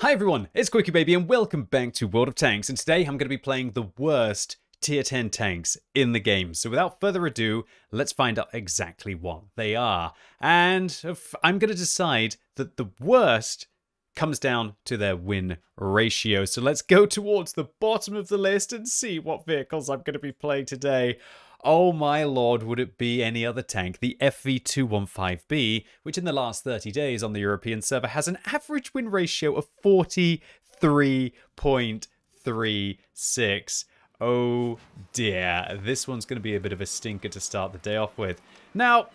Hi everyone, it's QuickyBaby and welcome back to World of Tanks, and today I'm going to be playing the worst tier 10 tanks in the game. So without further ado, let's find out exactly what they are. And I'm going to decide that the worst comes down to their win ratio. So let's go towards the bottom of the list and see what vehicles I'm going to be playing today. Oh my lord, would it be any other tank? The FV215B, which in the last 30 days on the European server has an average win ratio of 43.36. Oh dear, this one's going to be a bit of a stinker to start the day off with. Now,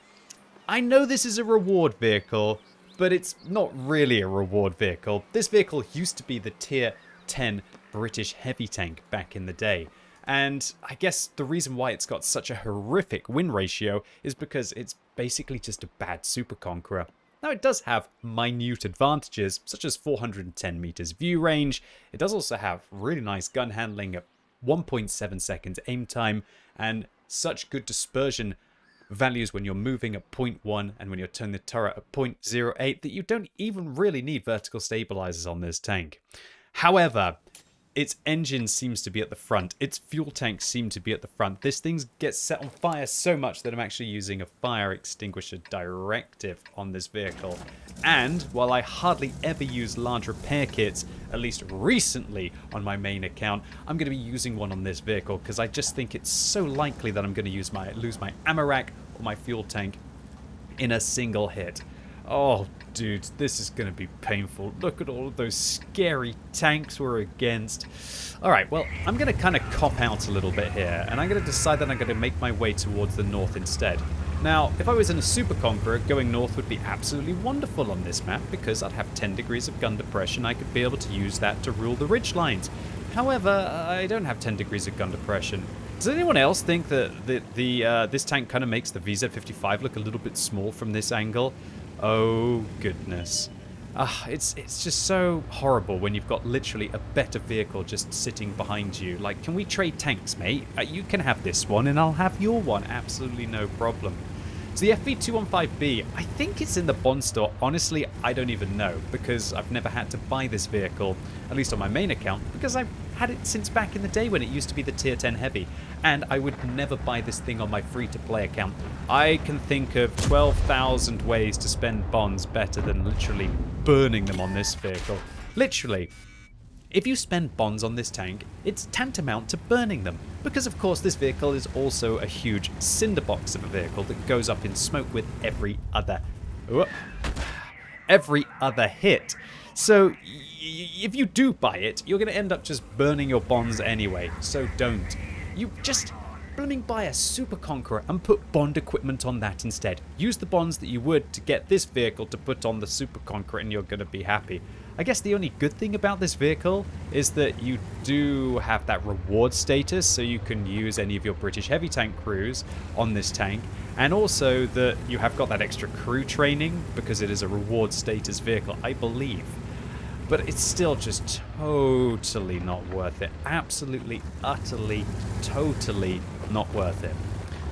I know this is a reward vehicle, but it's not really a reward vehicle. This vehicle used to be the tier 10 British heavy tank back in the day. And I guess the reason why it's got such a horrific win ratio is because it's basically just a bad Super Conqueror. Now, it does have minute advantages, such as 410 meters view range. It does also have really nice gun handling at 1.7 seconds aim time and such good dispersion values when you're moving at 0.1 and when you're turning the turret at 0.08 that you don't even really need vertical stabilizers on this tank. However, its engine seems to be at the front. Its fuel tanks seem to be at the front. This thing gets set on fire so much that I'm actually using a fire extinguisher directive on this vehicle. And while I hardly ever use large repair kits, at least recently on my main account, I'm going to be using one on this vehicle because I just think it's so likely that I'm going to lose my ammo rack or my fuel tank in a single hit. Oh, dude, this is going to be painful. Look at all of those scary tanks we're against. All right, well, I'm going to kind of cop out a little bit here, and I'm going to decide that I'm going to make my way towards the north instead. Now, if I was in a Super Conqueror, going north would be absolutely wonderful on this map because I'd have 10 degrees of gun depression. I could be able to use that to rule the ridge lines. However, I don't have 10 degrees of gun depression. Does anyone else think that this tank kind of makes the VZ-55 look a little bit small from this angle? Oh goodness, it's just so horrible when you've got literally a better vehicle just sitting behind you. Like, can we trade tanks, mate? You can have this one and I'll have your one, absolutely no problem. So the FV215B, I think it's in the Bond store. Honestly, I don't even know because I've never had to buy this vehicle, at least on my main account, because I've had it since back in the day when it used to be the tier 10 heavy, and I would never buy this thing on my free-to-play account. I can think of 12,000 ways to spend bonds better than literally burning them on this vehicle. Literally. If you spend bonds on this tank, it's tantamount to burning them, because of course this vehicle is also a huge cinderbox of a vehicle that goes up in smoke with every other hit. So if you do buy it, you're going to end up just burning your bonds anyway, so don't. You just blooming buy a Super Conqueror and put bond equipment on that instead. Use the bonds that you would to get this vehicle to put on the Super Conqueror and you're going to be happy. I guess the only good thing about this vehicle is that you do have that reward status, so you can use any of your British heavy tank crews on this tank, and also that you have got that extra crew training because it is a reward status vehicle, I believe. But it's still just totally not worth it. Absolutely, utterly, totally not worth it.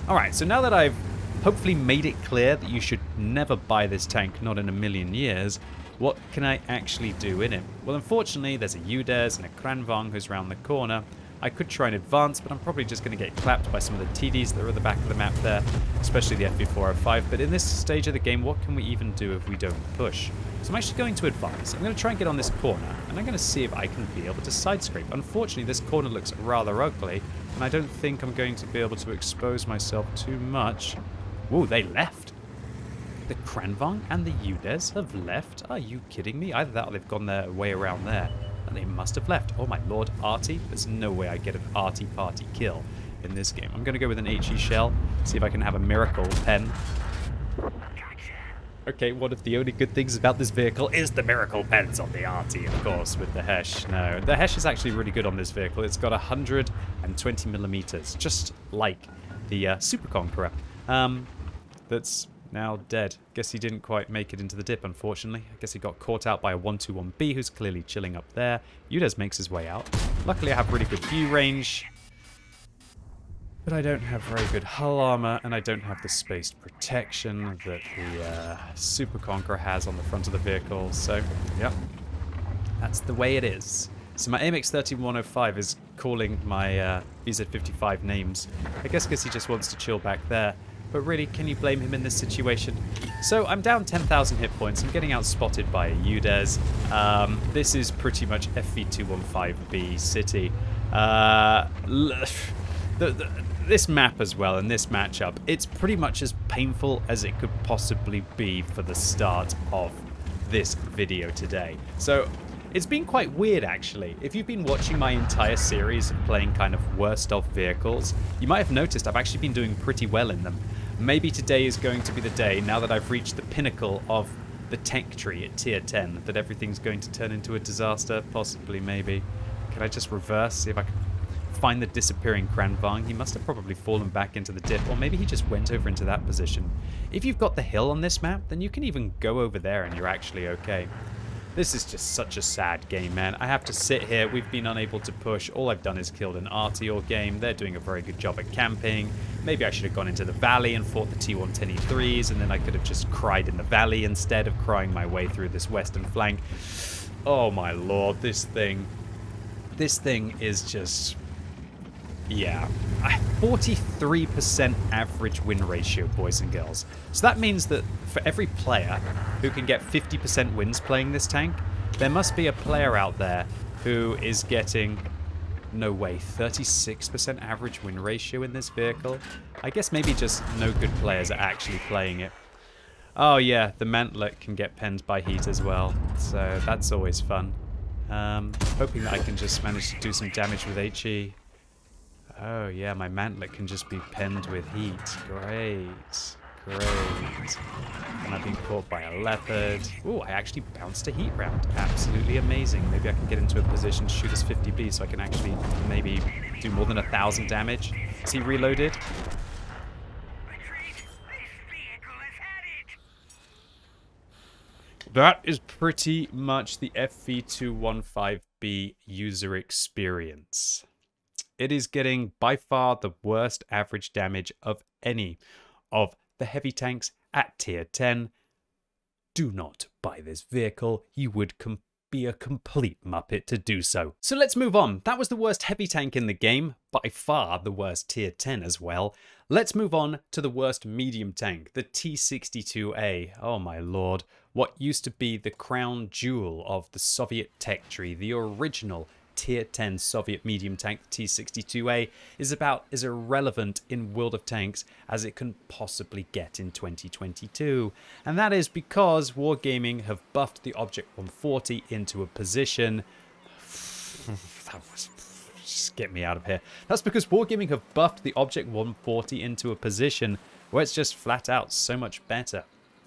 All right, so now that I've hopefully made it clear that you should never buy this tank, not in a million years, what can I actually do in it? Well, unfortunately, there's a Udes and a Kranvagn who's round the corner. I could try and advance, but I'm probably just going to get clapped by some of the TDs that are at the back of the map there, especially the FB405. But in this stage of the game, what can we even do if we don't push? So I'm actually going to advance. I'm going to try and get on this corner, and I'm going to see if I can be able to side scrape. Unfortunately, this corner looks rather ugly, and I don't think I'm going to be able to expose myself too much. Whoa, they left. The Kranvagn and the Udes have left? Are you kidding me? Either that or they've gone their way around there. And they must have left. Oh my lord, RT. There's no way I get an RT party kill in this game. I'm going to go with an HE shell. See if I can have a miracle pen. Okay, one of the only good things about this vehicle is the miracle pens on the RT, of course, with the Hesh. No, the Hesh is actually really good on this vehicle. It's got 120 millimeters, just like the Super Conqueror. That's now dead. Guess he didn't quite make it into the dip, unfortunately. I guess he got caught out by a 121B who's clearly chilling up there. Udes makes his way out. Luckily, I have really good view range. But I don't have very good hull armor, and I don't have the spaced protection that the Super Conqueror has on the front of the vehicle. So, yeah. That's the way it is. So my AMX-13105 is calling my VZ-55 names. I guess because he just wants to chill back there. But really, can you blame him in this situation? So I'm down 10,000 hit points. I'm getting outspotted by a Udes. This is pretty much FV215B city. This map as well, and this matchup, it's pretty much as painful as it could possibly be for the start of this video today. So it's been quite weird, actually. If you've been watching my entire series of playing kind of worst of vehicles, you might have noticed I've actually been doing pretty well in them. Maybe today is going to be the day, now that I've reached the pinnacle of the tech tree at tier 10, that everything's going to turn into a disaster. Possibly, maybe. Can I just reverse, see if I can find the disappearing Kranvagn? He must have probably fallen back into the dip, or maybe he just went over into that position. If you've got the hill on this map, then you can even go over there and you're actually okay. This is just such a sad game, man. I have to sit here. We've been unable to push. All I've done is killed an RT all game. They're doing a very good job at camping. Maybe I should have gone into the valley and fought the T-110E3s, and then I could have just cried in the valley instead of crying my way through this western flank. Oh my lord, this thing is just... yeah, 43% average win ratio, boys and girls. So that means that for every player who can get 50% wins playing this tank, there must be a player out there who is getting, no way, 36% average win ratio in this vehicle. I guess maybe just no good players are actually playing it. Oh yeah, the mantlet can get penned by heat as well, so that's always fun. Hoping that I can just manage to do some damage with HE. Oh yeah, my mantlet can just be penned with heat. Great, great. And I've been caught by a Leopard. Ooh, I actually bounced a heat round. Absolutely amazing. Maybe I can get into a position to shoot his 50B, so I can actually maybe do more than 1,000 damage. Is he reloaded? That is pretty much the FV215B user experience. It is getting by far the worst average damage of any of the heavy tanks at tier 10. Do not buy this vehicle. You would be a complete muppet to do so. So let's move on. That was the worst heavy tank in the game, by far the worst tier 10 as well. Let's move on to the worst medium tank, the T-62A. Oh my lord. What used to be the crown jewel of the Soviet tech tree, the original tier 10 Soviet medium tank, the T-62A, is about as irrelevant in World of Tanks as it can possibly get in 2022. And that is because Wargaming have buffed the Object 140 into a position... that was... just get me out of here. That's because Wargaming have buffed the Object 140 into a position where it's just flat out so much better.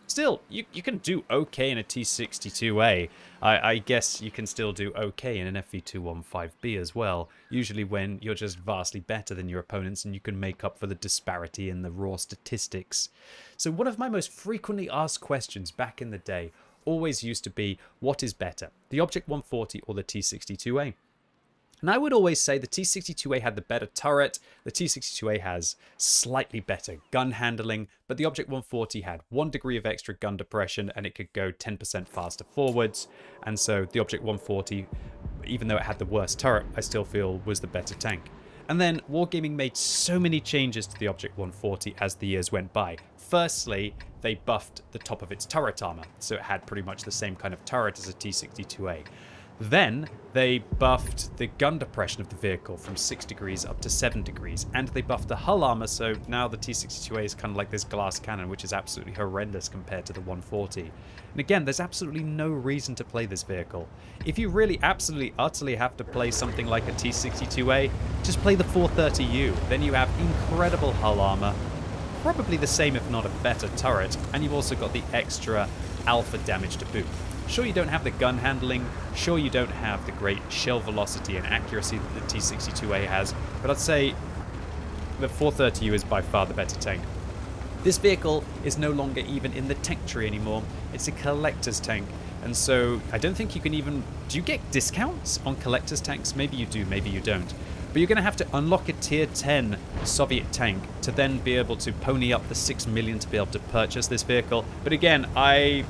Still, you can do okay in a T-62A. I guess you can still do okay in an FV215B as well, usually when you're just vastly better than your opponents and you can make up for the disparity in the raw statistics. So one of my most frequently asked questions back in the day always used to be, what is better, the Object 140 or the T-62A? And I would always say the T-62A had the better turret, the T-62A has slightly better gun handling, but the Object 140 had 1 degree of extra gun depression and it could go 10% faster forwards. And so the Object 140, even though it had the worst turret, I still feel was the better tank. And then Wargaming made so many changes to the Object 140 as the years went by. Firstly, they buffed the top of its turret armor, so it had pretty much the same kind of turret as a T-62A. Then they buffed the gun depression of the vehicle from 6 degrees up to 7 degrees, and they buffed the hull armor, so now the T-62A is kind of like this glass cannon, which is absolutely horrendous compared to the 140. And again, there's absolutely no reason to play this vehicle. If you really absolutely utterly have to play something like a T-62A, just play the 430U. Then you have incredible hull armor, probably the same if not a better turret, and you've also got the extra alpha damage to boot. Sure, you don't have the gun handling, sure you don't have the great shell velocity and accuracy that the T-62A has, but I'd say the 430U is by far the better tank. This vehicle is no longer even in the tech tree anymore, it's a collector's tank, and so I don't think you can even... do you get discounts on collector's tanks? Maybe you do, maybe you don't. But you're going to have to unlock a tier 10 Soviet tank to then be able to pony up the 6 million to be able to purchase this vehicle. But again, I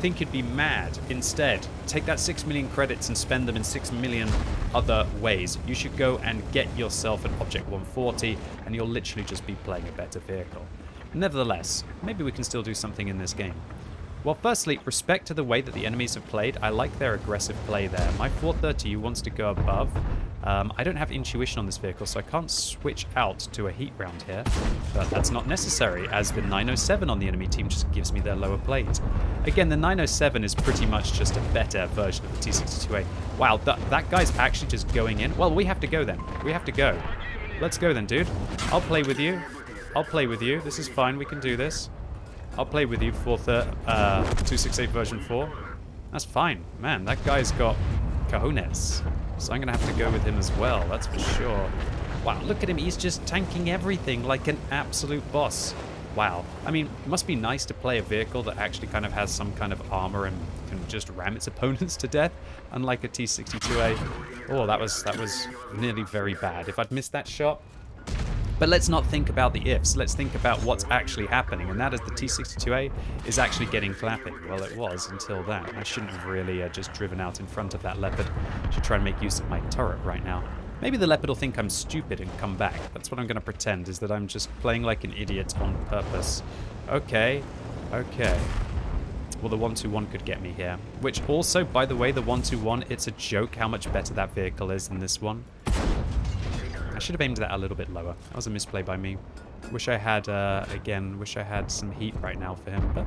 think you'd be mad. Instead, take that 6 million credits and spend them in 6 million other ways. You should go and get yourself an Object 140 and you'll literally just be playing a better vehicle. Nevertheless, maybe we can still do something in this game. Well, firstly, respect to the way that the enemies have played. I like their aggressive play there. My 430U wants to go above. I don't have intuition on this vehicle, so I can't switch out to a heat round here. But that's not necessary, as the 907 on the enemy team just gives me their lower plate. Again, the 907 is pretty much just a better version of the T-62A. Wow, that guy's actually just going in. Well, we have to go then. We have to go. Let's go then, dude. I'll play with you. I'll play with you. This is fine. We can do this. I'll play with you for 268 version 4. That's fine. Man, that guy's got cojones. So I'm going to have to go with him as well, that's for sure. Wow, look at him. He's just tanking everything like an absolute boss. Wow. I mean, it must be nice to play a vehicle that actually kind of has some kind of armor and can just ram its opponents to death, unlike a T-62A. Oh, that was nearly very bad. If I'd missed that shot. But let's not think about the ifs, let's think about what's actually happening, and that is the T-62A is actually getting clapping. Well, it was until that. I shouldn't have really just driven out in front of that Leopard. Should try and make use of my turret right now. Maybe the Leopard will think I'm stupid and come back. That's what I'm going to pretend, is that I'm just playing like an idiot on purpose. Okay, okay. Well, the 121 could get me here. Which also, by the way, the 121, it's a joke how much better that vehicle is than this one. I should have aimed that a little bit lower. That was a misplay by me. Wish I had, again, wish I had some heat right now for him, but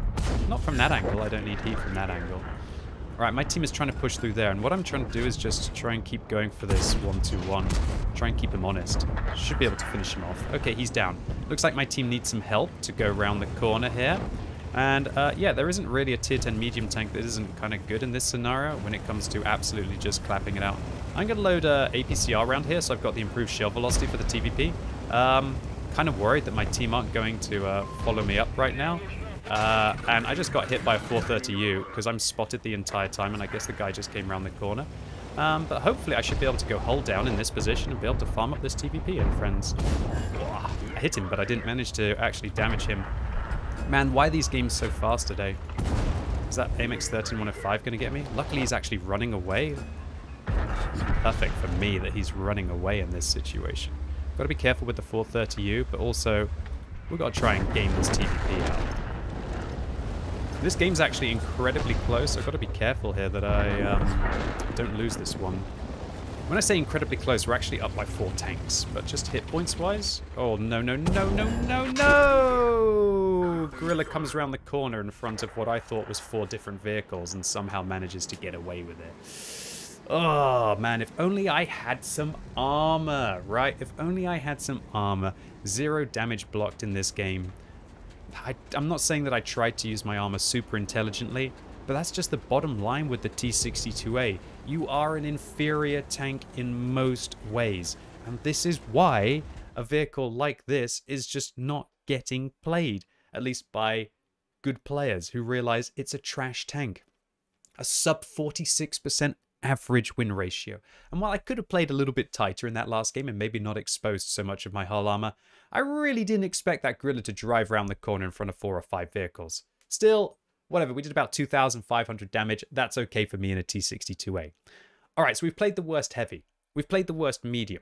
not from that angle. I don't need heat from that angle. All right, my team is trying to push through there, and what I'm trying to do is just try and keep going for this 1-2-1. Try and keep him honest. Should be able to finish him off. Okay, he's down. Looks like my team needs some help to go around the corner here. And yeah, there isn't really a tier 10 medium tank that isn't kind of good in this scenario when it comes to absolutely just clapping it out. I'm going to load APCR around here, so I've got the improved shell velocity for the TVP. Kind of worried that my team aren't going to follow me up right now. And I just got hit by a 430U because I'm spotted the entire time, and I guess the guy just came around the corner. But hopefully I should be able to go hold down in this position and be able to farm up this TVP in, friends. I hit him, but I didn't manage to actually damage him. Man, why are these games so fast today? Is that AMX-13105 going to get me? Luckily, he's actually running away. Perfect for me that he's running away in this situation. Got to be careful with the 430U, but also we've got to try and game this TVP out. This game's actually incredibly close, so I've got to be careful here that I don't lose this one. When I say incredibly close, we're actually up by 4 tanks, but just hit points-wise? Oh, no, no, no, no, no, no! Gorilla comes around the corner in front of what I thought was 4 different vehicles and somehow manages to get away with it. Oh, man, if only I had some armor, right? If only I had some armor. 0 damage blocked in this game. I'm not saying that I tried to use my armor super intelligently, but that's just the bottom line with the T-62A. You are an inferior tank in most ways, and this is why a vehicle like this is just not getting played. At least by good players who realize it's a trash tank. A sub 46% average win ratio. And while I could have played a little bit tighter in that last game and maybe not exposed so much of my hull armor, I really didn't expect that Gorilla to drive around the corner in front of 4 or 5 vehicles. Still, whatever, we did about 2,500 damage. That's okay for me in a T-62A. All right, so we've played the worst heavy. We've played the worst medium.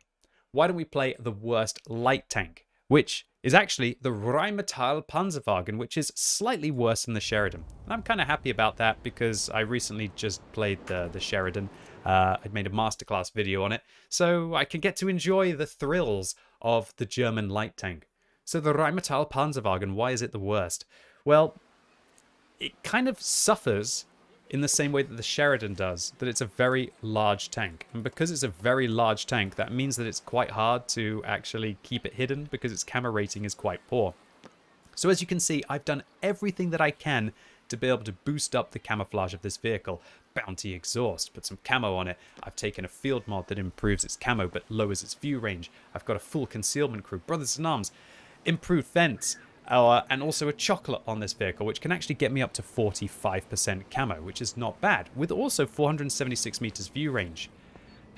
Why don't we play the worst light tank? Which is actually the Rheinmetall Panzerwagen, which is slightly worse than the Sheridan. And I'm kind of happy about that because I recently just played the Sheridan. I'd made a masterclass video on it, so I can get to enjoy the thrills of the German light tank. So the Rheinmetall Panzerwagen, why is it the worst? Well, it kind of suffers in the same way that the Sheridan does, that it's a very large tank. And because it's a very large tank, that means that it's quite hard to actually keep it hidden because its camera rating is quite poor. So as you can see, I've done everything that I can to be able to boost up the camouflage of this vehicle. Bounty exhaust, put some camo on it. I've taken a field mod that improves its camo but lowers its view range. I've got a full concealment crew, brothers in arms, improved fence, and also a chocolate on this vehicle, which can actually get me up to 45% camo, which is not bad, with also 476 meters view range.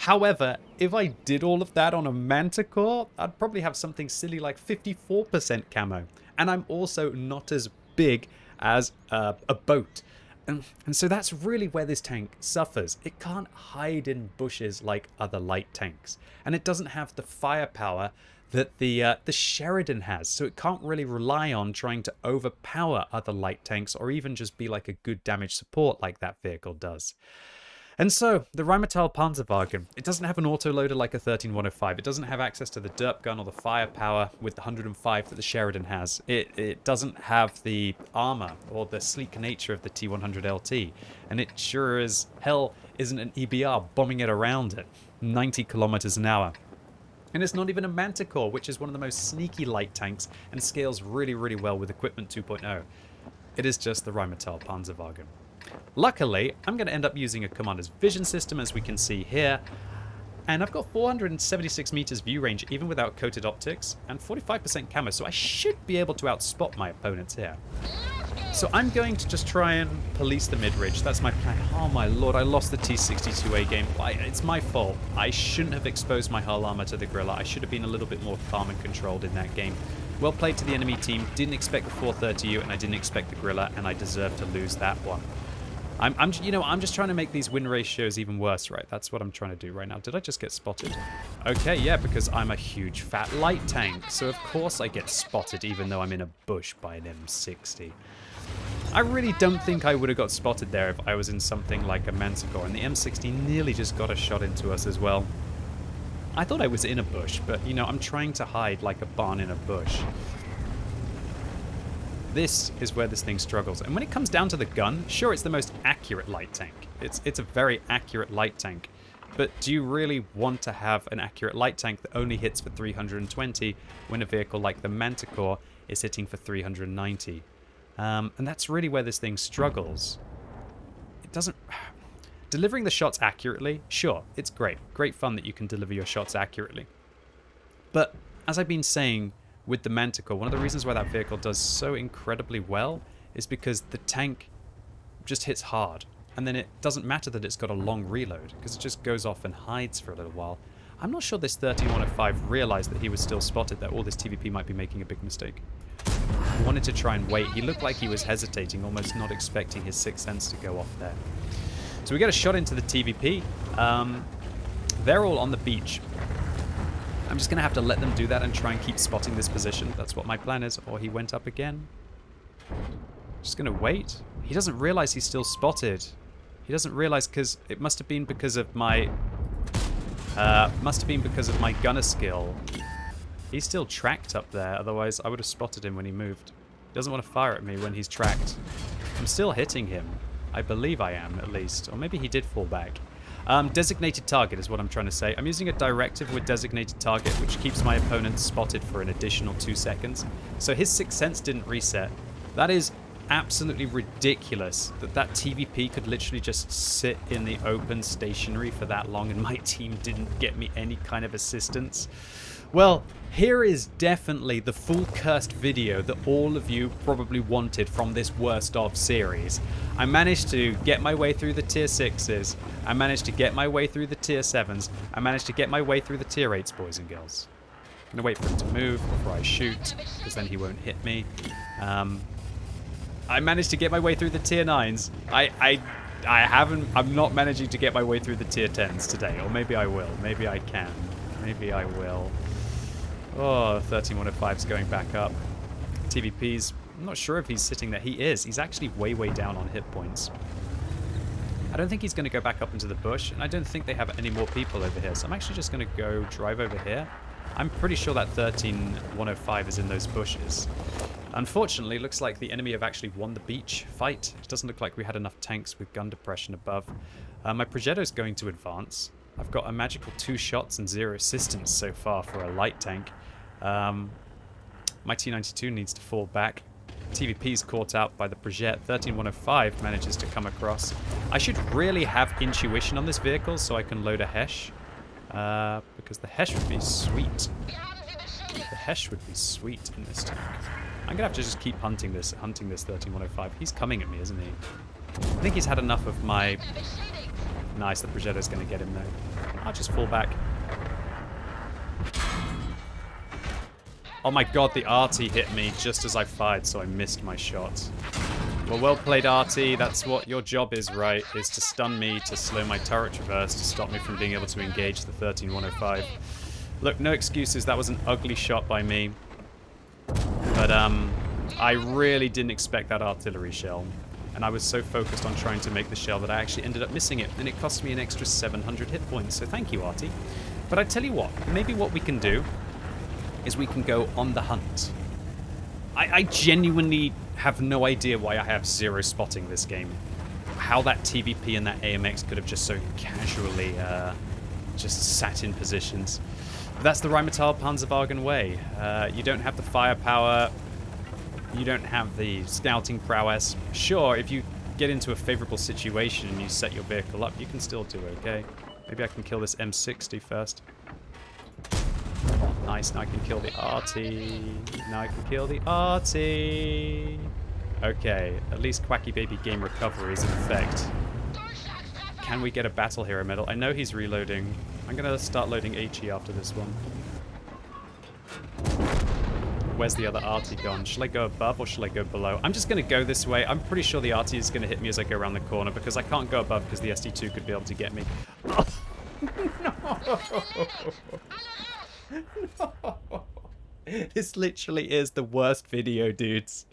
However, if I did all of that on a Manticore, I'd probably have something silly like 54% camo. And I'm also not as big as a boat. And so that's really where this tank suffers. It can't hide in bushes like other light tanks. And it doesn't have the firepower that the Sheridan has. So it can't really rely on trying to overpower other light tanks or even just be like a good damage support like that vehicle does. And so, the Rheinmetall Panzerwagen, it doesn't have an autoloader like a 13105. It doesn't have access to the derp gun or the firepower with the 105 that the Sheridan has. It doesn't have the armor or the sleek nature of the T-100 LT. And it sure as hell isn't an EBR bombing it around at 90 kilometers an hour. And it's not even a Manticore, which is one of the most sneaky light tanks and scales really, really well with equipment 2.0. It is just the Rheinmetall Panzerwagen. Luckily, I'm going to end up using a commander's vision system, as we can see here. And I've got 476 meters view range, even without coated optics, and 45% camo, so I should be able to outspot my opponents here. So I'm going to just try and police the mid-ridge. That's my plan. Oh my lord, I lost the T-62A game. It's my fault. I shouldn't have exposed my hull armor to the gorilla. I should have been a little bit more calm and controlled in that game. Well played to the enemy team. Didn't expect the 430U, and I didn't expect the gorilla, and I deserve to lose that one. I'm just trying to make these win ratios even worse, right? That's what I'm trying to do right now. Did I just get spotted? Okay, yeah, because I'm a huge fat light tank. So of course I get spotted even though I'm in a bush by an M60. I really don't think I would have got spotted there if I was in something like a Manticore. And the M60 nearly just got a shot into us as well. I thought I was in a bush, but you know, I'm trying to hide like a barn in a bush. This is where this thing struggles. And when it comes down to the gun, sure, it's the most accurate light tank. It's a very accurate light tank. But do you really want to have an accurate light tank that only hits for 320 when a vehicle like the Manticore is hitting for 390? And that's really where this thing struggles. It doesn't... Delivering the shots accurately, sure, it's great. Great fun that you can deliver your shots accurately. But as I've been saying, with the Manticore, one of the reasons why that vehicle does so incredibly well is because the tank just hits hard. And then it doesn't matter that it's got a long reload, because it just goes off and hides for a little while. I'm not sure this 3105 realized that he was still spotted, that all this TVP might be making a big mistake. He wanted to try and wait. He looked like he was hesitating, almost not expecting his sixth sense to go off there. So we get a shot into the TVP. They're all on the beach. I'm just going to have to let them do that and try and keep spotting this position. That's what my plan is. Or he went up again. Just going to wait. He doesn't realize he's still spotted. He doesn't realize because it must have been because of my... must have been because of my gunner skill. He's still tracked up there. Otherwise, I would have spotted him when he moved. He doesn't want to fire at me when he's tracked. I'm still hitting him. I believe I am, at least. Or maybe he did fall back. Designated target is what I'm trying to say. I'm using a directive with designated target, which keeps my opponent spotted for an additional 2 seconds. So his sixth sense didn't reset. That is absolutely ridiculous that that TVP could literally just sit in the open stationary for that long and my team didn't get me any kind of assistance. Well, here is definitely the full cursed video that all of you probably wanted from this worst of series. I managed to get my way through the tier 6s. I managed to get my way through the tier 7s. I managed to get my way through the tier 8s, boys and girls. I'm gonna wait for him to move before I shoot, because then he won't hit me. I managed to get my way through the tier 9s. I'm not managing to get my way through the tier 10s today, or maybe I will, maybe I can, maybe I will. Oh, 13105's going back up. TVP's, I'm not sure if he's sitting there. He is. He's actually way, way down on hit points. I don't think he's going to go back up into the bush, and I don't think they have any more people over here. So I'm actually just going to go drive over here. I'm pretty sure that 13105 is in those bushes. Unfortunately, it looks like the enemy have actually won the beach fight. It doesn't look like we had enough tanks with gun depression above. My Progetto's going to advance. I've got a magical 2 shots and 0 assistance so far for a light tank. My T-92 needs to fall back. TVP's caught out by the Progetto. 13105 manages to come across. I should really have intuition on this vehicle so I can load a Hesh. Because the Hesh would be sweet. The Hesh would be sweet in this tank. I'm going to have to just keep hunting this 13105. He's coming at me, isn't he? I think he's had enough of my... Nice, the Progetto's going to get him though. I'll just fall back. Oh my god, the RT hit me just as I fired, so I missed my shot. Well played, RT. That's what your job is, right? Is to stun me, to slow my turret traverse, to stop me from being able to engage the 13105. Look, no excuses. That was an ugly shot by me. But I really didn't expect that artillery shell. And I was so focused on trying to make the shell that I actually ended up missing it. And it cost me an extra 700 hit points. So thank you, RT. But I tell you what, maybe what we can do is we can go on the hunt. I genuinely have no idea why I have zero spotting this game. How that TVP and that AMX could have just so casually just sat in positions. But that's the Rheinmetall Panzerwagen way. You don't have the firepower. You don't have the scouting prowess. Sure, if you get into a favorable situation and you set your vehicle up, you can still do okay. Maybe I can kill this M60 first. Nice, now I can kill the RT. Now I can kill the RT. Okay, at least QuickyBaby game recovery is in effect. Can we get a battle hero medal? I know he's reloading. I'm going to start loading HE after this one. Where's the other RT gone? Shall I go above or shall I go below? I'm just going to go this way. I'm pretty sure the RT is going to hit me as I go around the corner because I can't go above because the SD2 could be able to get me. Oh, no! No. This literally is the worst video, dudes.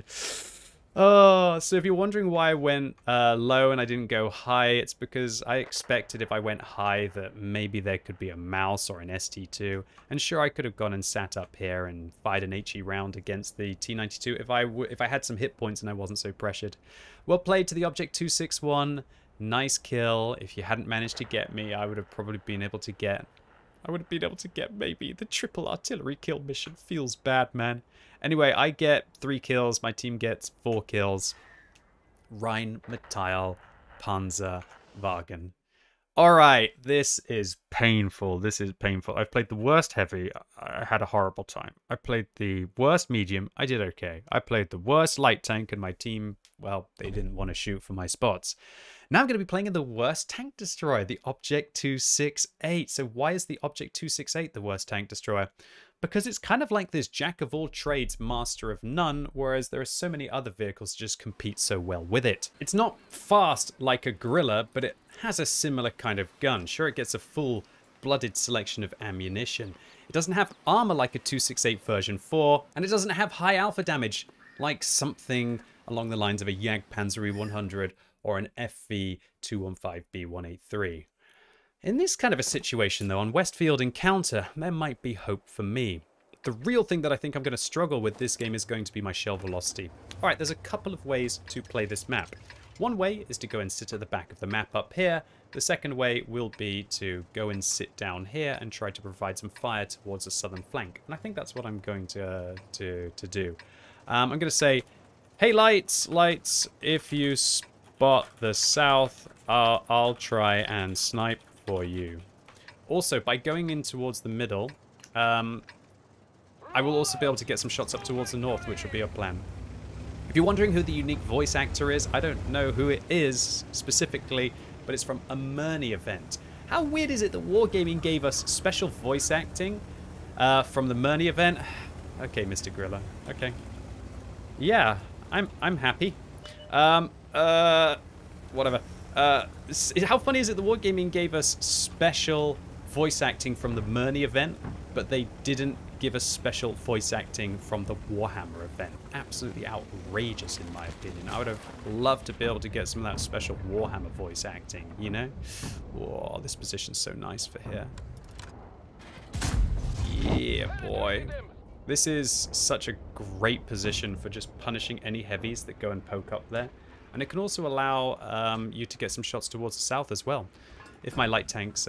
Oh, so if you're wondering why I went low and I didn't go high, it's because I expected if I went high that maybe there could be a mouse or an ST2. And sure, I could have gone and sat up here and fired an HE round against the T-92 if I had some hit points and I wasn't so pressured. Well played to the Object 261. Nice kill. If you hadn't managed to get me, I would have probably been able to get... I would have been able to get maybe the triple artillery kill mission. Feels bad, man. Anyway, I get 3 kills. My team gets 4 kills. Rheinmetall Panzerwagen. All right, this is painful. This is painful. I've played the worst heavy. I had a horrible time. I played the worst medium. I did okay. I played the worst light tank, and my team, well, they didn't want to shoot for my spots. Now I'm going to be playing in the worst tank destroyer, the Object 268. So why is the Object 268 the worst tank destroyer? Because it's kind of like this jack of all trades, master of none, whereas there are so many other vehicles just compete so well with it. It's not fast like a gorilla, but it has a similar kind of gun. Sure, it gets a full-blooded selection of ammunition. It doesn't have armor like a 268 version 4, and it doesn't have high alpha damage like something along the lines of a Jagdpanzer E100 or an FV215B183. In this kind of a situation, though, on Westfield Encounter, there might be hope for me. The real thing that I think I'm going to struggle with this game is going to be my shell velocity. All right, there's a couple of ways to play this map. One way is to go and sit at the back of the map up here. The second way will be to go and sit down here and try to provide some fire towards the southern flank. And I think that's what I'm going to do. I'm going to say, hey, lights, if you spot the south, I'll try and snipe for you. Also, by going in towards the middle, I will also be able to get some shots up towards the north, which will be our plan. If you're wondering who the unique voice actor is, I don't know who it is specifically, but it's from a Murney event. How weird is it that Wargaming gave us special voice acting from the Murney event? Okay, Mr. Gorilla. Okay. Yeah, I'm happy. Whatever. How funny is it that Wargaming gave us special voice acting from the Murney event, but they didn't give us special voice acting from the Warhammer event? Absolutely outrageous, in my opinion. I would have loved to be able to get some of that special Warhammer voice acting, you know? Oh, this position's so nice for here. Yeah, boy. This is such a great position for just punishing any heavies that go and poke up there. And it can also allow you to get some shots towards the south as well. If my light tanks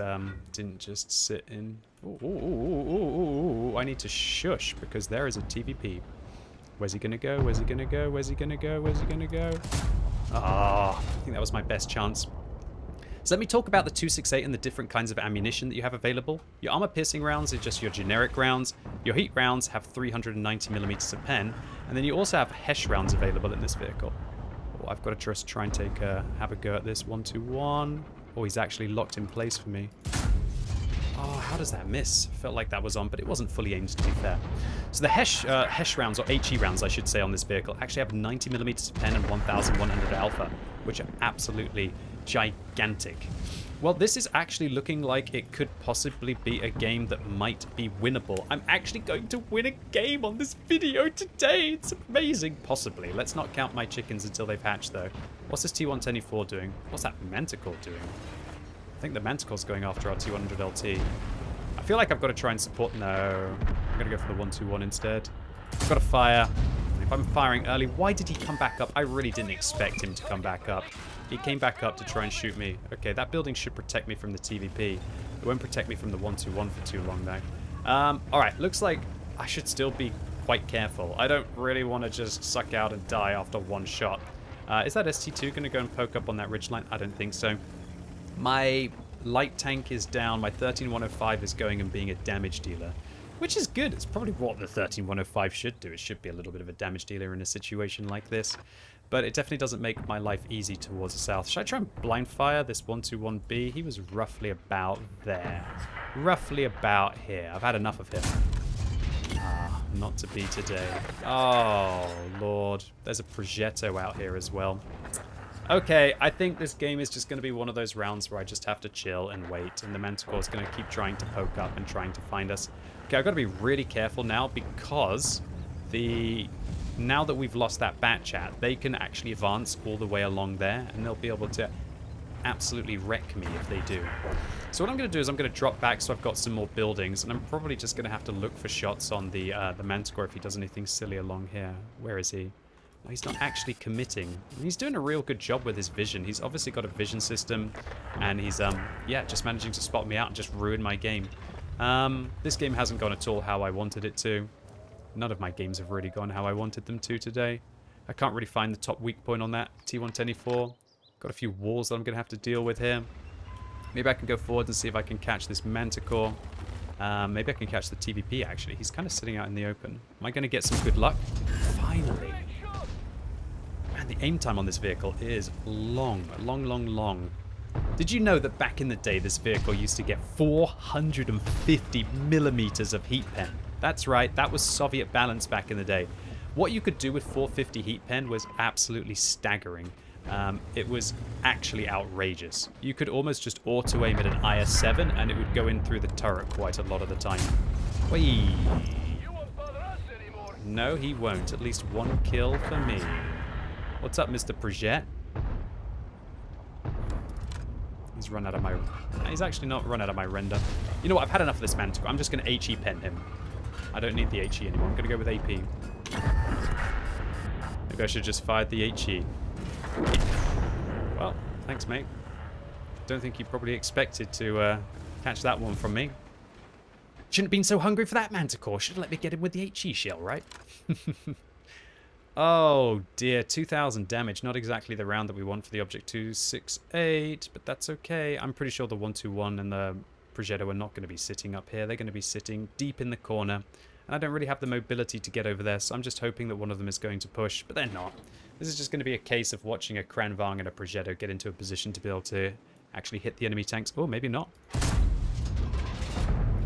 didn't just sit in... Ooh, I need to shush because there is a TVP. Where's he going to go? Where's he going to go? Where's he going to go? Where's he going to go? Ah, I think that was my best chance. So let me talk about the 268 and the different kinds of ammunition that you have available. Your armor-piercing rounds are just your generic rounds. Your heat rounds have 390mm a pen. And then you also have Hesh rounds available in this vehicle. I've got to just try and have a go at this 121. Oh, he's actually locked in place for me. Oh, how does that miss? Felt like that was on, but it wasn't fully aimed, to be fair. So the Hesh rounds, or HE rounds, I should say, on this vehicle actually have 90mm pen and 1100 alpha, which are absolutely gigantic. Well, this is actually looking like it could possibly be a game that might be winnable. I'm actually going to win a game on this video today. It's amazing, possibly. Let's not count my chickens until they've hatched, though. What's this T-124 doing? What's that Manticore doing? I think the Manticore's going after our T-100 LT. I feel like I've got to try and support... No. I'm going to go for the 121 instead. I've got to fire. If I'm firing early... Why did he come back up? I really didn't expect him to come back up. He came back up to try and shoot me. Okay, that building should protect me from the TVP. It won't protect me from the 121 for too long, though. Alright, looks like I should still be quite careful. I don't really want to just suck out and die after one shot. Is that ST2 going to go and poke up on that ridgeline? I don't think so. My light tank is down. My 13105 is going and being a damage dealer, which is good. It's probably what the 13105 should do. It should be a little bit of a damage dealer in a situation like this. But it definitely doesn't make my life easy towards the south. Should I try and blind fire this 121B? He was roughly about there. Roughly about here. I've had enough of him. Ah, not to be today. Oh, Lord. There's a Progetto out here as well. Okay, I think this game is just going to be one of those rounds where I just have to chill and wait. And the Manticore is going to keep trying to poke up and trying to find us. Okay, I've got to be really careful now because the... Now that we've lost that Bat Chat, they can actually advance all the way along there, and they'll be able to absolutely wreck me if they do. So what I'm going to do is I'm going to drop back so I've got some more buildings, and I'm probably just going to have to look for shots on the Manticore if he does anything silly along here. Where is he? No, he's not actually committing. And he's doing a real good job with his vision. He's obviously got a vision system, and he's, yeah, just managing to spot me out and just ruin my game. This game hasn't gone at all how I wanted it to. None of my games have really gone how I wanted them to today. I can't really find the top weak point on that T-124. Got a few walls that I'm going to have to deal with here. Maybe I can go forward and see if I can catch this Manticore. Maybe I can catch the TVP, actually. He's kind of sitting out in the open. Am I going to get some good luck? Finally. Man, the aim time on this vehicle is long, long, long, long. Did you know that back in the day, this vehicle used to get 450mm of heat pen? That's right, that was Soviet balance back in the day. What you could do with 450 heat pen was absolutely staggering. It was actually outrageous. You could almost just auto-aim at an IS-7 and it would go in through the turret quite a lot of the time. Whee! No, he won't. At least one kill for me. What's up, Mr. Projet? He's run out of my... He's actually not run out of my render. You know what? I've had enough of this Manticore. I'm just going to HE pen him. I don't need the HE anymore. I'm going to go with AP. Maybe I should just fire the HE. Well, thanks, mate. Don't think you probably expected to catch that one from me. Shouldn't have been so hungry for that Manticore. Should have let me get him with the HE shell, right? Oh, dear. 2,000 damage. Not exactly the round that we want for the Object 268, but that's okay. I'm pretty sure the 121 and the... Progetto are not going to be sitting up here. They're going to be sitting deep in the corner. And I don't really have the mobility to get over there, so I'm just hoping that one of them is going to push. But they're not. This is just going to be a case of watching a Kranvagn and a Progetto get into a position to be able to actually hit the enemy tanks. Or maybe not.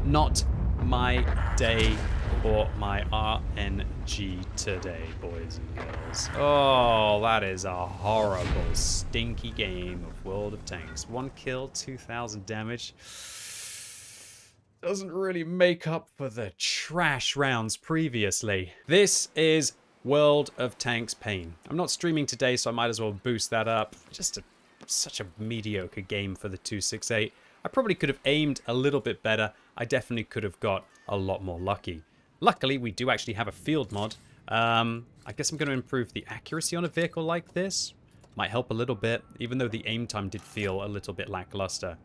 Not my day or my RNG today, boys and girls. Oh, that is a horrible, stinky game of World of Tanks. One kill, 2,000 damage. Doesn't really make up for the trash rounds previously. This is World of Tanks pain. I'm not streaming today, so I might as well boost that up. Just such a mediocre game for the 268. I probably could have aimed a little bit better. I definitely could have got a lot more lucky. Luckily, we do actually have a field mod. I guess I'm going to improve the accuracy on a vehicle like this. Might help a little bit, even though the aim time did feel a little bit lackluster.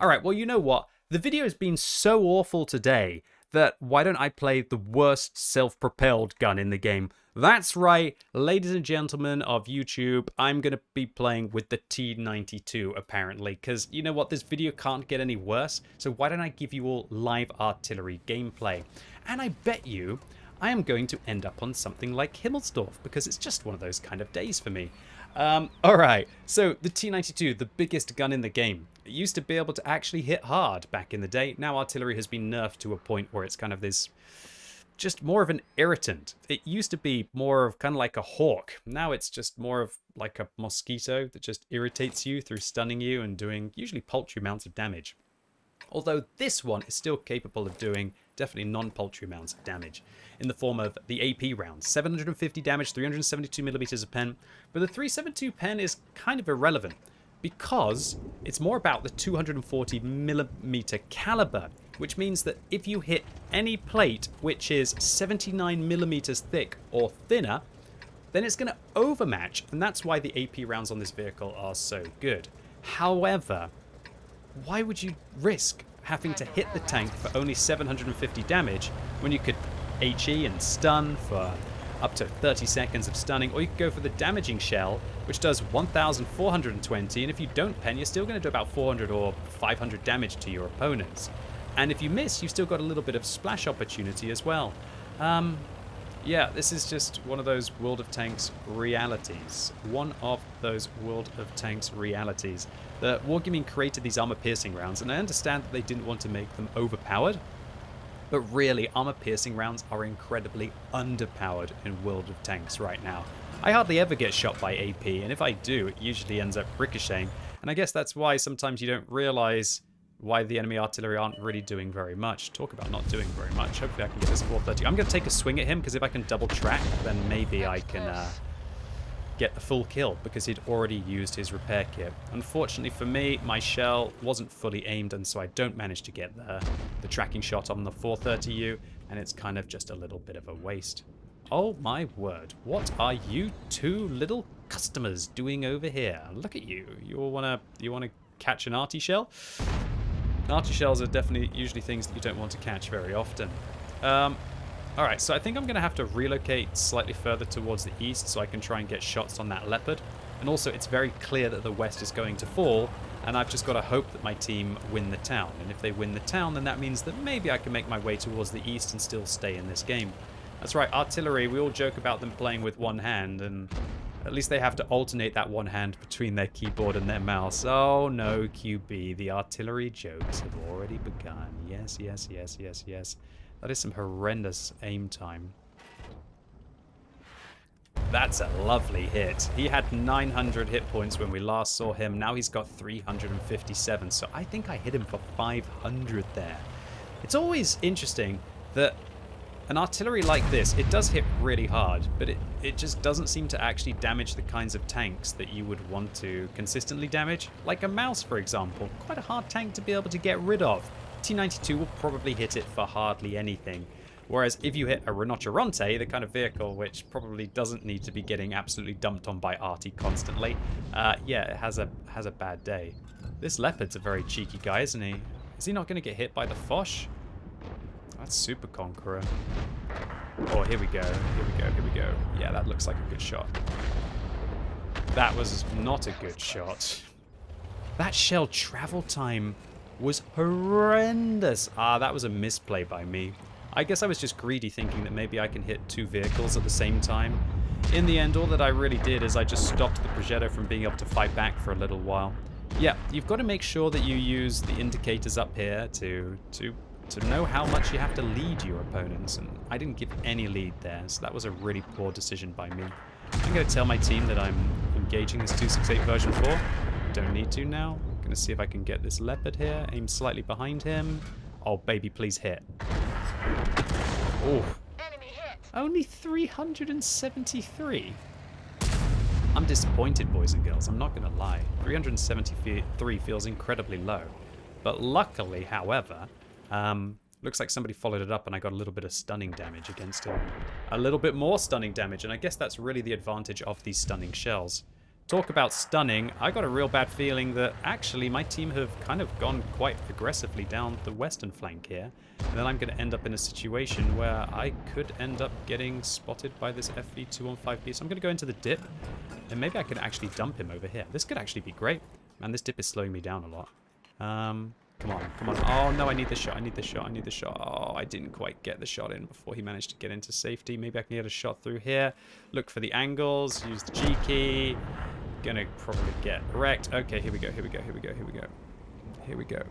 All right, well, you know what? The video has been so awful today that why don't I play the worst self-propelled gun in the game? That's right, ladies and gentlemen of YouTube, I'm going to be playing with the T-62 apparently, because you know what, this video can't get any worse, so why don't I give you all live artillery gameplay? And I bet you I am going to end up on something like Himmelsdorf, because it's just one of those kind of days for me. Alright, so the T-62, the biggest gun in the game. It used to be able to actually hit hard back in the day. Now artillery has been nerfed to a point where it's kind of this, just more of an irritant. It used to be more of kind of like a hawk. Now it's just more of like a mosquito that just irritates you through stunning you and doing usually paltry amounts of damage. Although this one is still capable of doing definitely non-paltry amounts of damage in the form of the AP round. 750 damage, 372 millimeters of pen. But the 372 pen is kind of irrelevant because it's more about the 240 millimeter caliber, which means that if you hit any plate which is 79 millimeters thick or thinner, then it's going to overmatch, and that's why the AP rounds on this vehicle are so good. However, why would you risk having to hit the tank for only 750 damage when you could HE and stun for up to 30 seconds of stunning, or you could go for the damaging shell, which does 1,420, and if you don't pen, you're still going to do about 400 or 500 damage to your opponents. And if you miss, you've still got a little bit of splash opportunity as well. Yeah, this is just one of those World of Tanks realities. One of those World of Tanks realities. The Wargaming created these armor-piercing rounds, and I understand that they didn't want to make them overpowered, but really, armor-piercing rounds are incredibly underpowered in World of Tanks right now. I hardly ever get shot by AP, and if I do, it usually ends up ricocheting, and I guess that's why sometimes you don't realize why the enemy artillery aren't really doing very much. Talk about not doing very much. Hopefully I can get this 430. I'm going to take a swing at him, because if I can double track, then maybe I can get the full kill, because he'd already used his repair kit. Unfortunately for me, my shell wasn't fully aimed, and so I don't manage to get the tracking shot on the 430U, and it's kind of just a little bit of a waste. Oh my word, what are you two little customers doing over here? Look at you. You wanna catch an arty shell? Arty shells are definitely usually things that you don't want to catch very often. Alright, so I think I'm going to have to relocate slightly further towards the east so I can try and get shots on that Leopard. And also, it's very clear that the west is going to fall, and I've just got to hope that my team win the town. And if they win the town, then that means that maybe I can make my way towards the east and still stay in this game. That's right, artillery, we all joke about them playing with one hand, and at least they have to alternate that one hand between their keyboard and their mouse. Oh no, QB, the artillery jokes have already begun. Yes, yes, yes, yes, yes. That is some horrendous aim time. That's a lovely hit. He had 900 hit points when we last saw him. Now he's got 357, so I think I hit him for 500 there. It's always interesting that an artillery like this, it does hit really hard, but it just doesn't seem to actually damage the kinds of tanks that you would want to consistently damage. Like a mouse, for example, quite a hard tank to be able to get rid of. T-92 will probably hit it for hardly anything. Whereas if you hit a Rinoceronte, the kind of vehicle which probably doesn't need to be getting absolutely dumped on by RT constantly, yeah, it has a bad day. This Leopard's a very cheeky guy, isn't he? Is he not going to get hit by the Foch? That's Super Conqueror. Oh, here we go. Here we go. Here we go. Yeah, that looks like a good shot. That was not a good shot. That shell travel time was horrendous. Ah, that was a misplay by me. I guess I was just greedy, thinking that maybe I can hit two vehicles at the same time. In the end, all that I really did is I just stopped the Progetto from being able to fight back for a little while. Yeah, you've got to make sure that you use the indicators up here to know how much you have to lead your opponents, and I didn't give any lead there, so that was a really poor decision by me. I'm going to tell my team that I'm engaging this 268 version 4. Don't need to now. I'm going to see if I can get this Leopard here, aim slightly behind him. Oh baby, please hit. Oh, only 373. I'm disappointed, boys and girls, I'm not going to lie. 373 feels incredibly low, but luckily, however, looks like somebody followed it up and I got a little bit of stunning damage against him. A little bit more stunning damage, and I guess that's really the advantage of these stunning shells. Talk about stunning, I got a real bad feeling that actually my team have kind of gone quite aggressively down the western flank here, and then I'm going to end up in a situation where I could end up getting spotted by this FV215B, so I'm going to go into the dip, and maybe I can actually dump him over here. This could actually be great. Man, this dip is slowing me down a lot. Come on, come on. Oh, no, I need the shot. I need the shot. I need the shot. Oh, I didn't quite get the shot in before he managed to get into safety. Maybe I can get a shot through here. Look for the angles. Use the G key. Gonna probably get wrecked. Okay, here we go. Here we go. Here we go. Here we go. Here we go.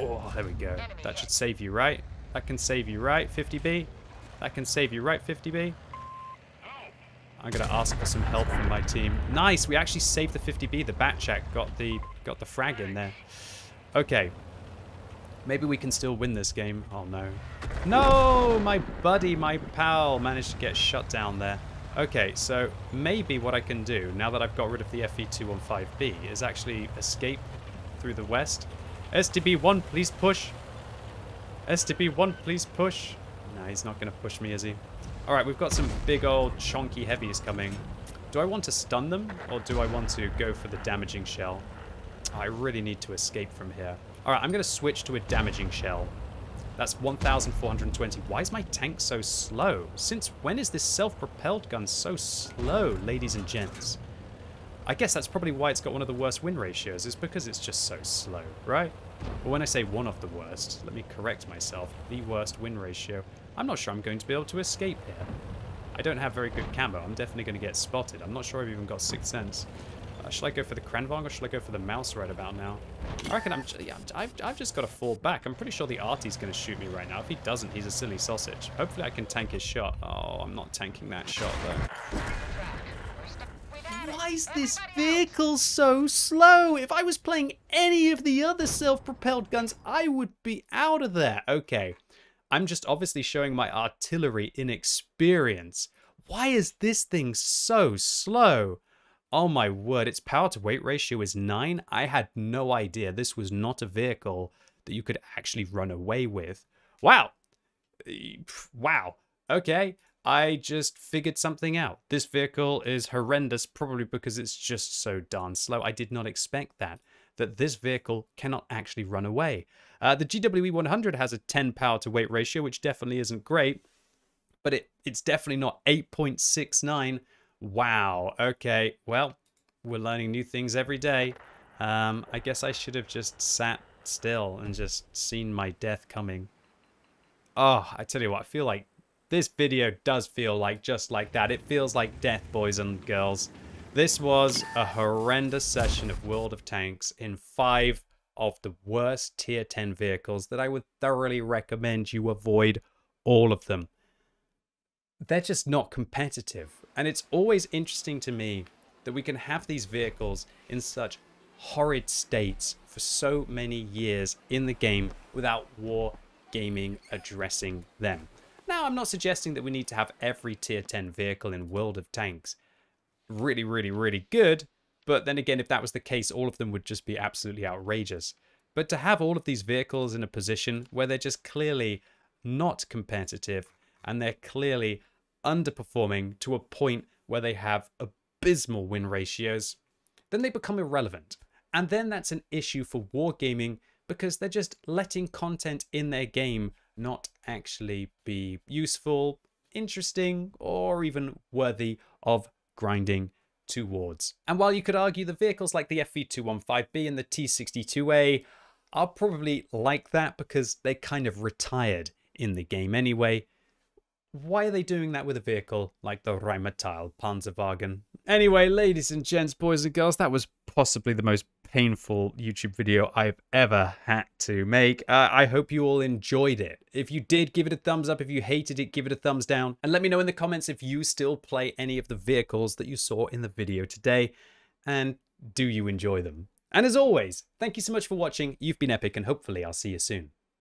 Oh, there we go. That should save you, right? That can save you, right, 50B? That can save you, right, 50B? I'm gonna ask for some help from my team. Nice, we actually saved the 50B. The Bat Chat got the frag in there. Okay, maybe we can still win this game. Oh no, no, my buddy, my pal managed to get shut down there. Okay, so maybe what I can do now that I've got rid of the FV215B is actually escape through the west. STB1, please push. STB1, please push. Nah, he's not gonna push me, is he? Alright, we've got some big old chonky heavies coming. Do I want to stun them, or do I want to go for the damaging shell? Oh, I really need to escape from here. Alright, I'm going to switch to a damaging shell. That's 1,420. Why is my tank so slow? Since when is this self-propelled gun so slow, ladies and gents? I guess that's probably why it's got one of the worst win ratios, is because it's just so slow, right? Well, when I say one of the worst, let me correct myself. The worst win ratio. I'm not sure I'm going to be able to escape here. I don't have very good camo. I'm definitely going to get spotted. I'm not sure I've even got sixth sense. Should I go for the Kranvagn or should I go for the mouse right about now? I reckon I've just got to fall back. I'm pretty sure the RT's going to shoot me right now. If he doesn't, he's a silly sausage. Hopefully I can tank his shot. Oh, I'm not tanking that shot though. Why is this vehicle so slow? If I was playing any of the other self-propelled guns, I would be out of there. Okay. I'm just obviously showing my artillery inexperience. Why is this thing so slow? Oh my word, its power to weight ratio is 9. I had no idea this was not a vehicle that you could actually run away with. Wow. Wow. Okay. I just figured something out. This vehicle is horrendous, probably because it's just so darn slow. I did not expect that this vehicle cannot actually run away. The GWE 100 has a 10 power to weight ratio, which definitely isn't great, but it's definitely not 8.69. Wow, okay, well, we're learning new things every day. I guess I should have just sat still and just seen my death coming. Oh, I tell you what, I feel like this video does feel like just like that. It feels like death, boys and girls. This was a horrendous session of World of Tanks in 5 of the worst tier 10 vehicles that I would thoroughly recommend you avoid all of them. They're just not competitive. And it's always interesting to me that we can have these vehicles in such horrid states for so many years in the game without Wargaming addressing them. Now, I'm not suggesting that we need to have every tier 10 vehicle in World of Tanks really, really, really good. But then again, if that was the case, all of them would just be absolutely outrageous. But to have all of these vehicles in a position where they're just clearly not competitive and they're clearly underperforming to a point where they have abysmal win ratios, then they become irrelevant. And then that's an issue for Wargaming because they're just letting content in their game not actually be useful, interesting, or even worthy of grinding towards. And while you could argue the vehicles like the FV215B and the T-62A are probably like that because they kind of retired in the game anyway, why are they doing that with a vehicle like the Rheinmetall Panzerwagen? Anyway, ladies and gents, boys and girls, that was possibly the most painful YouTube video I've ever had to make. I hope you all enjoyed it. If you did, give it a thumbs up. If you hated it, give it a thumbs down. And let me know in the comments if you still play any of the vehicles that you saw in the video today. And do you enjoy them? And as always, thank you so much for watching. You've been epic, and hopefully I'll see you soon.